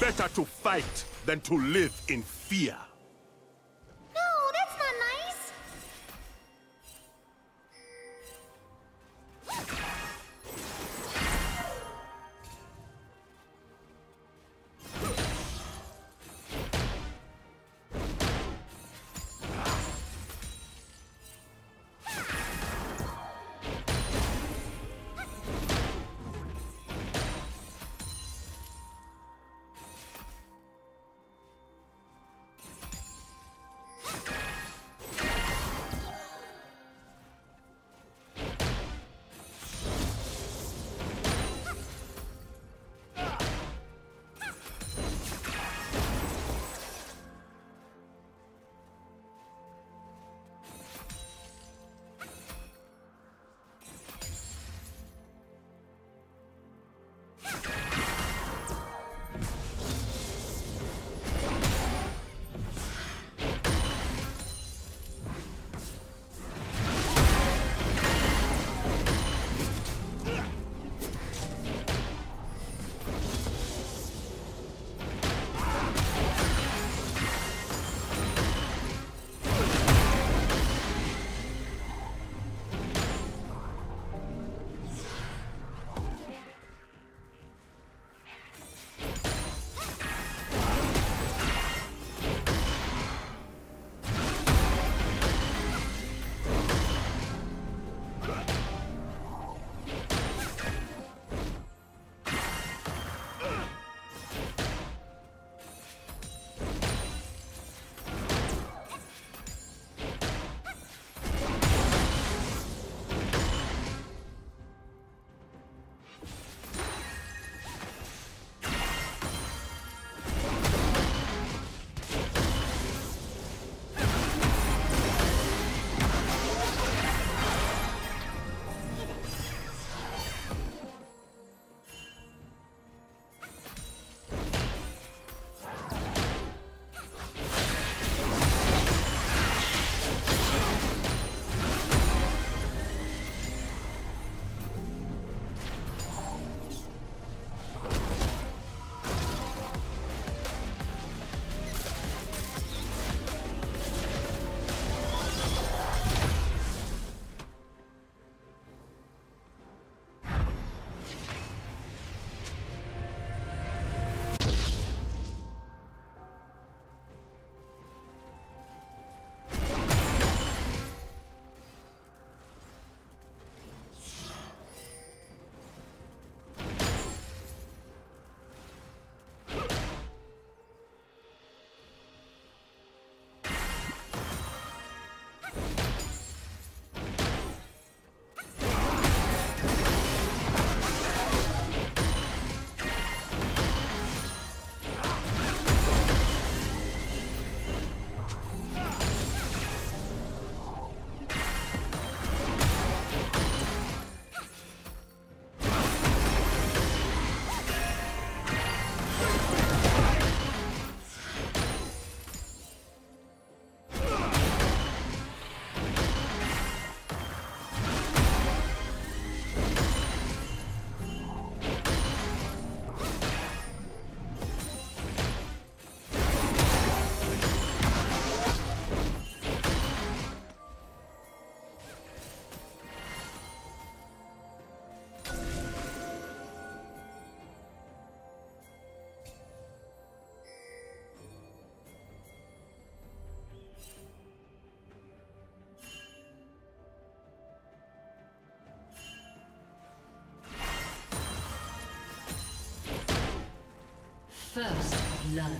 Better to fight than to live in fear. No, that's not nice. First blood.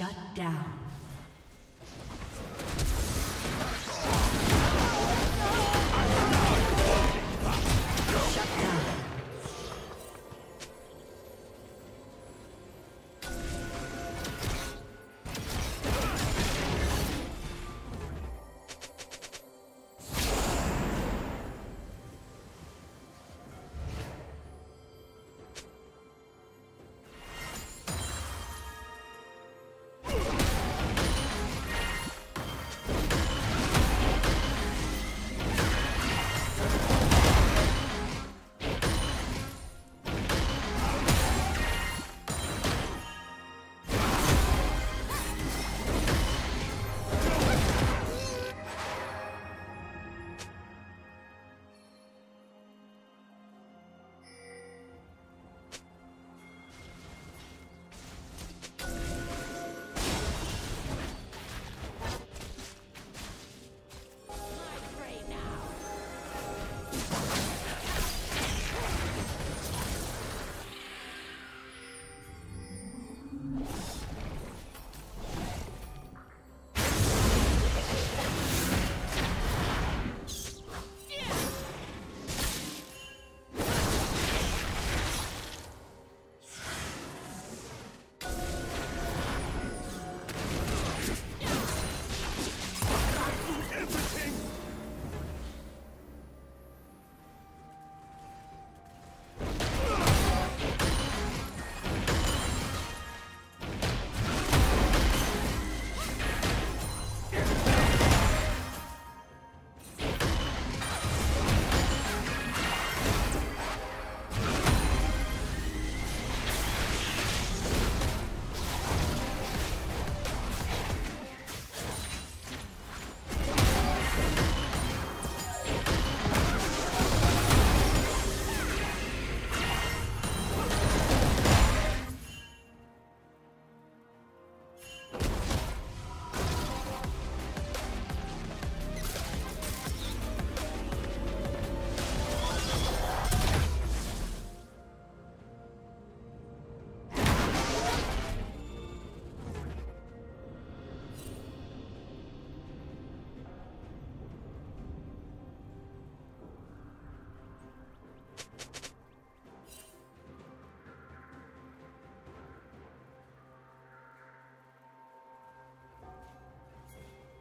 Shut down.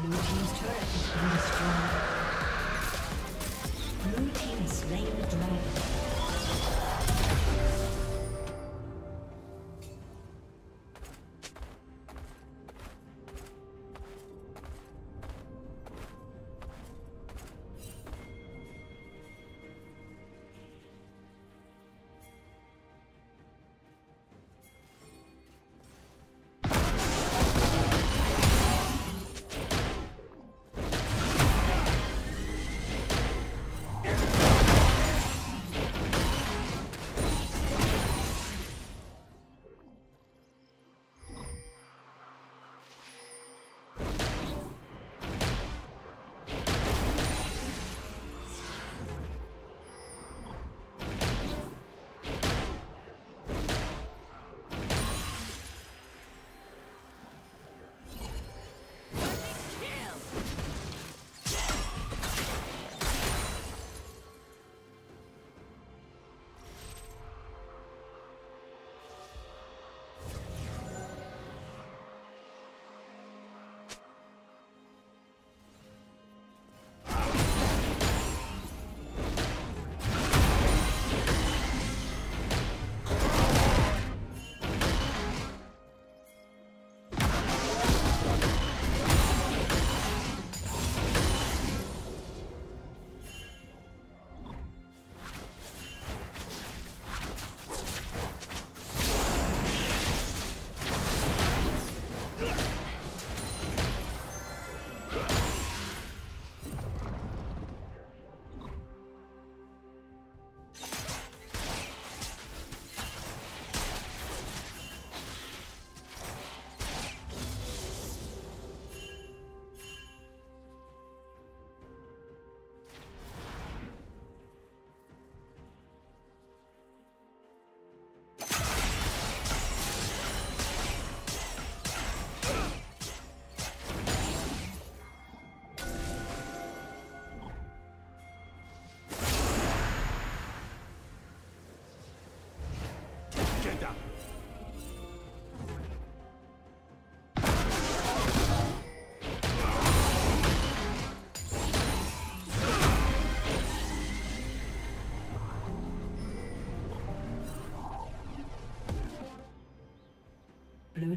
Blue team's turret has been destroyed. Blue team has slain the dragon. Blue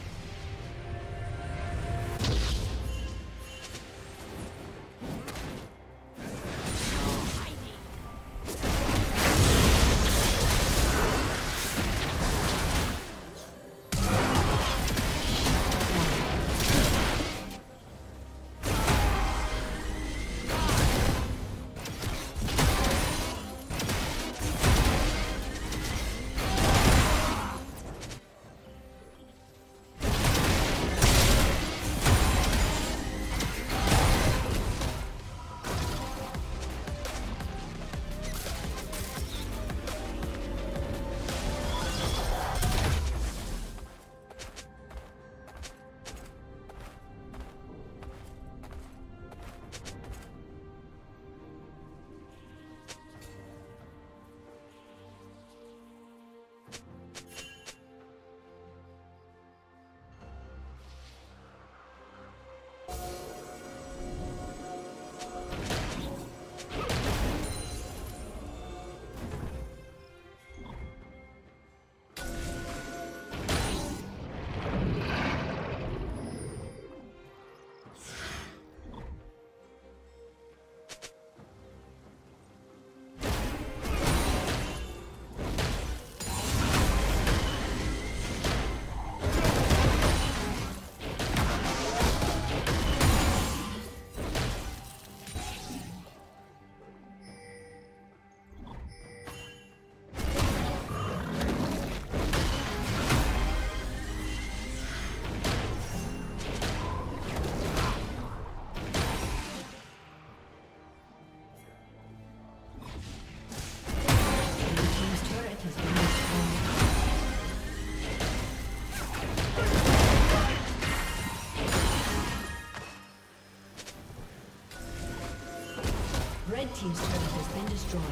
Red team's turret has been destroyed.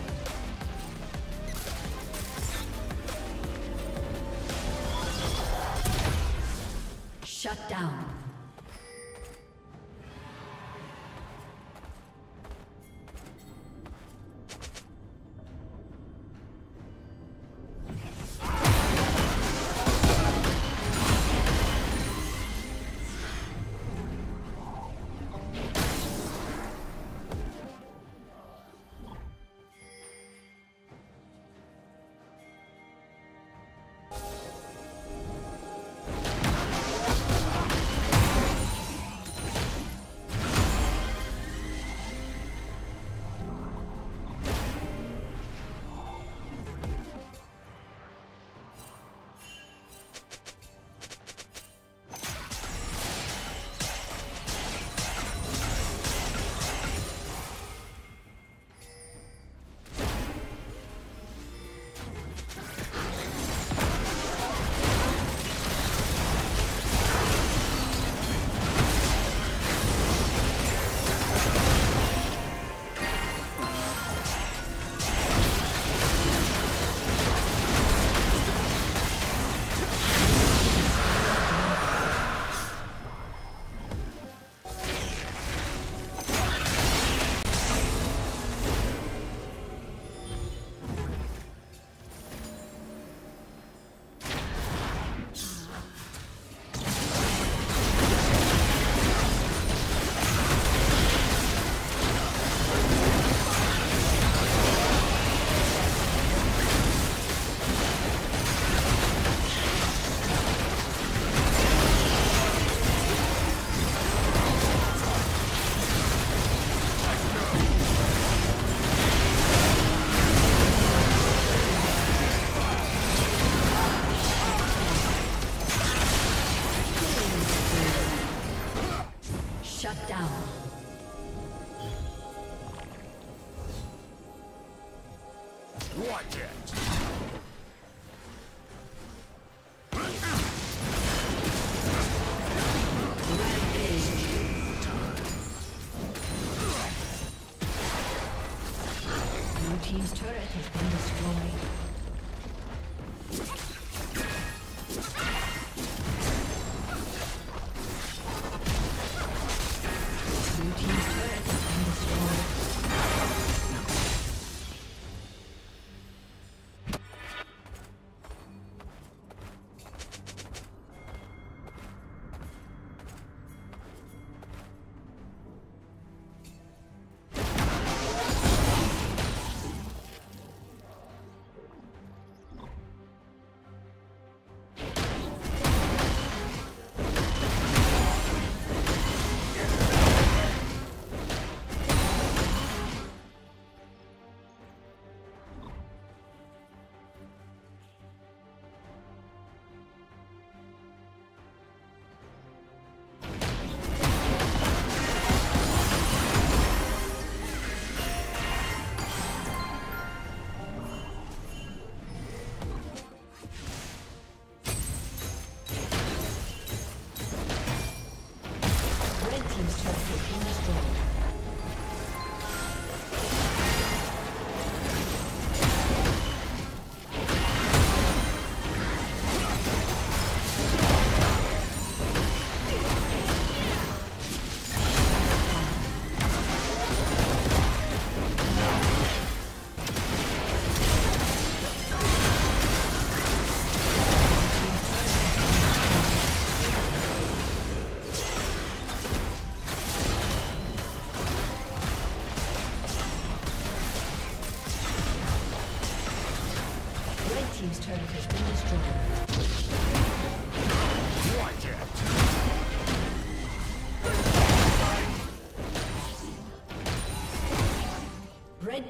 Shut down. Team's turret has been destroyed. team's turret has been destroyed. Watch it. Red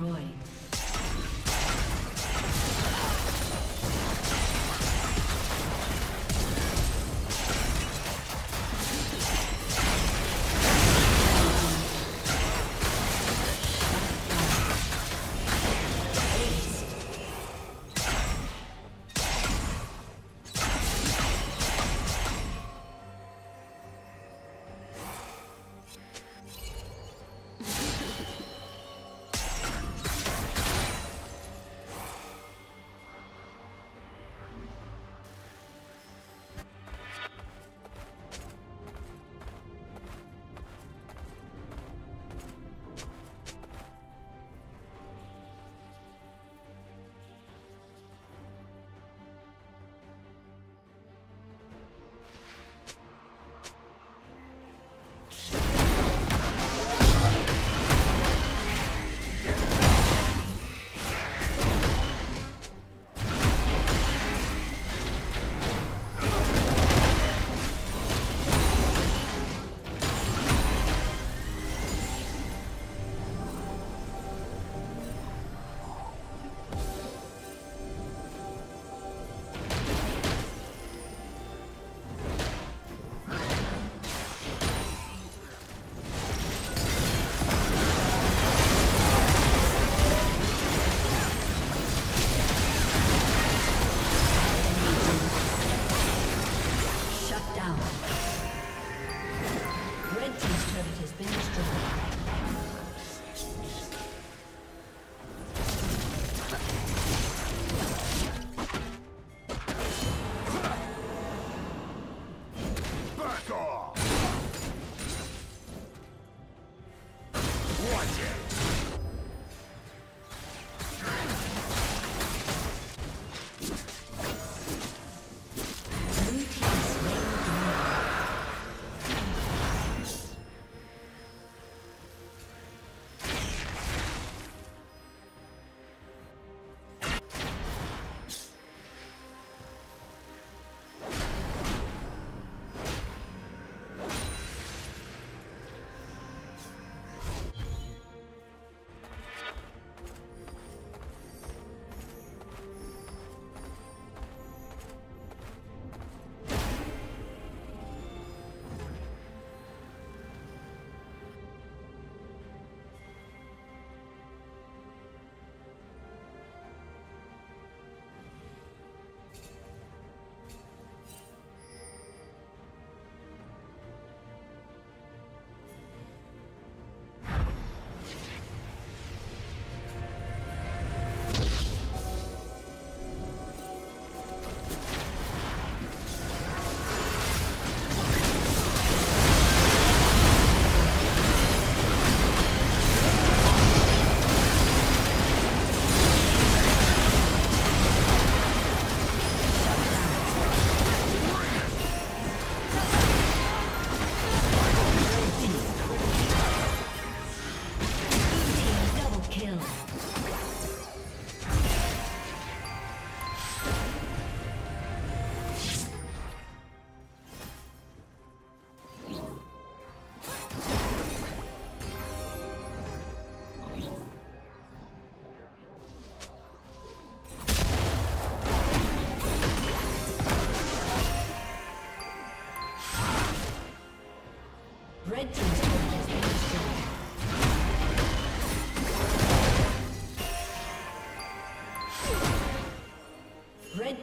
destroyed. Red